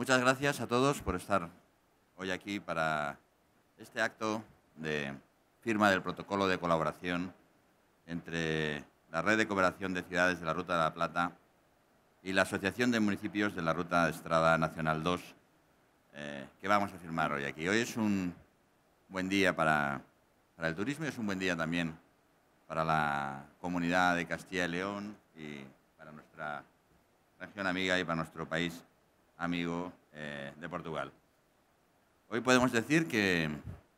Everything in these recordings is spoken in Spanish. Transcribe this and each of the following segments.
Muchas gracias a todos por estar hoy aquí para este acto de firma del protocolo de colaboración entre la Red de Cooperación de Ciudades de la Ruta de la Plata y la Asociación de Municipios de la Ruta de Estrada Nacional 2, que vamos a firmar hoy aquí. Hoy es un buen día para el turismo y es un buen día también para la comunidad de Castilla y León y para nuestra región amiga y para nuestro país amigo de Portugal. Hoy podemos decir que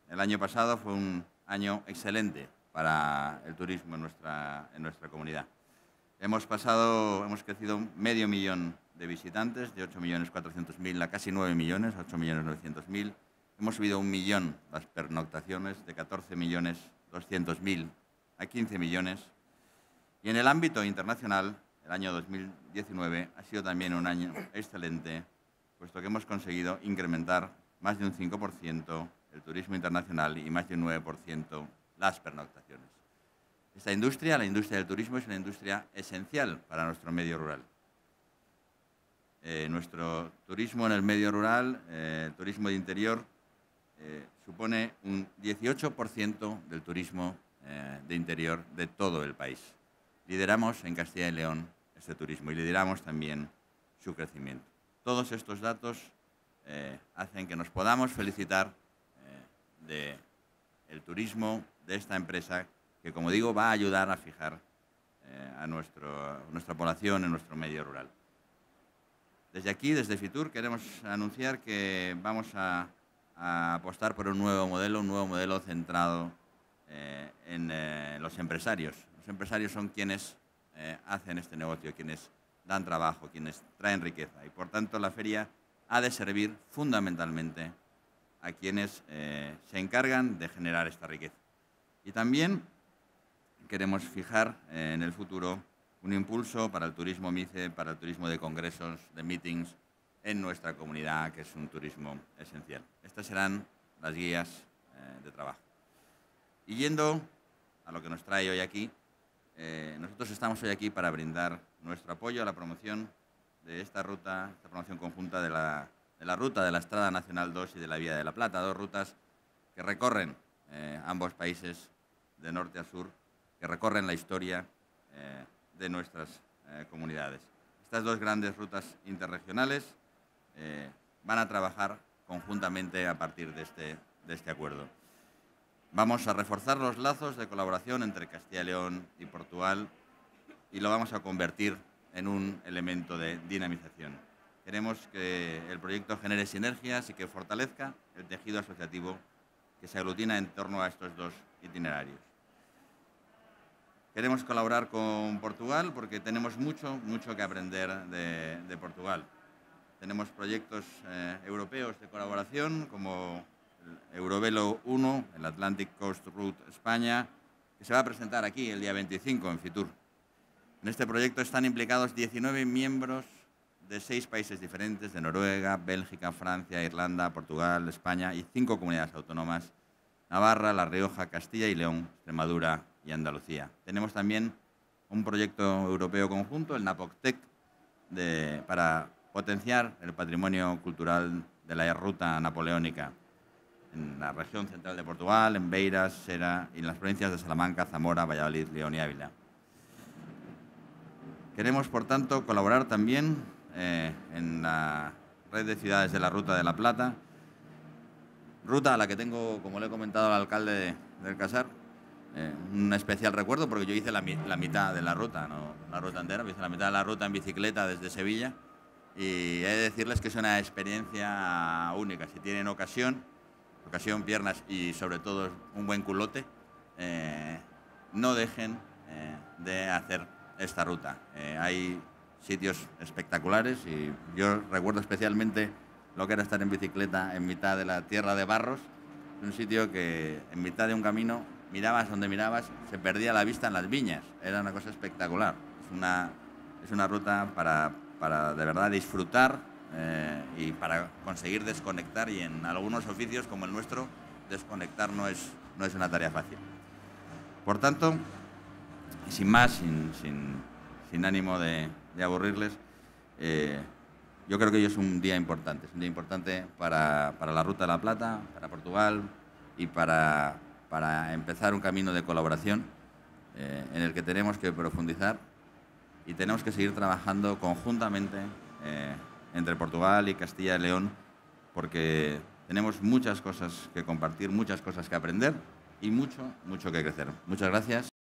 el año pasado fue un año excelente para el turismo en nuestra comunidad. Hemos crecido 500.000 de visitantes, de 8.400.000 a casi 9 millones, 8.900.000. Hemos subido 1 millón las pernoctaciones, de 14.200.000 a 15 millones. Y en el ámbito internacional, el año 2019 ha sido también un año excelente, puesto que hemos conseguido incrementar más de un 5% el turismo internacional y más de un 9% las pernoctaciones. Esta industria, la industria del turismo, es una industria esencial para nuestro medio rural. Nuestro turismo en el medio rural, el turismo de interior, supone un 18% del turismo de interior de todo el país. Lideramos en Castilla y León este turismo y lideramos también su crecimiento. Todos estos datos hacen que nos podamos felicitar del turismo de esta empresa que, como digo, va a ayudar a fijar a nuestra población en nuestro medio rural. Desde aquí, desde Fitur, queremos anunciar que vamos a apostar por un nuevo modelo centrado en los empresarios. Los empresarios son quienes hacen este negocio, quienes dan trabajo, quienes traen riqueza. Y, por tanto, la feria ha de servir fundamentalmente a quienes se encargan de generar esta riqueza. Y también queremos fijar en el futuro un impulso para el turismo MICE, para el turismo de congresos, de meetings, en nuestra comunidad, que es un turismo esencial. Estas serán las guías de trabajo. Y yendo a lo que nos trae hoy aquí, nosotros estamos hoy aquí para brindar nuestro apoyo a la promoción de esta ruta, esta promoción conjunta de la ruta de la Estrada Nacional 2 y de la Vía de la Plata, dos rutas que recorren ambos países de norte a sur, que recorren la historia de nuestras comunidades. Estas dos grandes rutas interregionales van a trabajar conjuntamente a partir de este acuerdo. Vamos a reforzar los lazos de colaboración entre Castilla y León y Portugal y lo vamos a convertir en un elemento de dinamización. Queremos que el proyecto genere sinergias y que fortalezca el tejido asociativo que se aglutina en torno a estos dos itinerarios. Queremos colaborar con Portugal porque tenemos mucho que aprender de Portugal. Tenemos proyectos europeos de colaboración como el Eurovelo 1, el Atlantic Coast Route España, que se va a presentar aquí el día 25 en Fitur. En este proyecto están implicados 19 miembros de 6 países diferentes, de Noruega, Bélgica, Francia, Irlanda, Portugal, España y 5 comunidades autónomas, Navarra, La Rioja, Castilla y León, Extremadura y Andalucía. Tenemos también un proyecto europeo conjunto, el Napotech, para potenciar el patrimonio cultural de la ruta napoleónica en la región central de Portugal, en Beiras, Sera y en las provincias de Salamanca, Zamora, Valladolid, León y Ávila. Queremos, por tanto, colaborar también en la red de ciudades de la Ruta de la Plata, ruta a la que tengo, como le he comentado al alcalde del Casar, un especial recuerdo porque yo hice la mitad de la ruta, no la ruta entera, hice la mitad de la ruta en bicicleta desde Sevilla y he de decirles que es una experiencia única. Si tienen ocasión, piernas y sobre todo un buen culote, no dejen de hacer esta ruta. Hay sitios espectaculares y yo recuerdo especialmente lo que era estar en bicicleta en mitad de la tierra de Barros, un sitio que en mitad de un camino mirabas donde mirabas, se perdía la vista en las viñas. Era una cosa espectacular. Es una ruta para de verdad disfrutar y para conseguir desconectar. Y en algunos oficios como el nuestro, desconectar no es una tarea fácil. Por tanto, sin más, sin ánimo de aburrirles, yo creo que hoy es un día importante para la Ruta de la Plata, para Portugal y para empezar un camino de colaboración en el que tenemos que profundizar y tenemos que seguir trabajando conjuntamente entre Portugal y Castilla y León, porque tenemos muchas cosas que compartir, muchas cosas que aprender y mucho que crecer. Muchas gracias.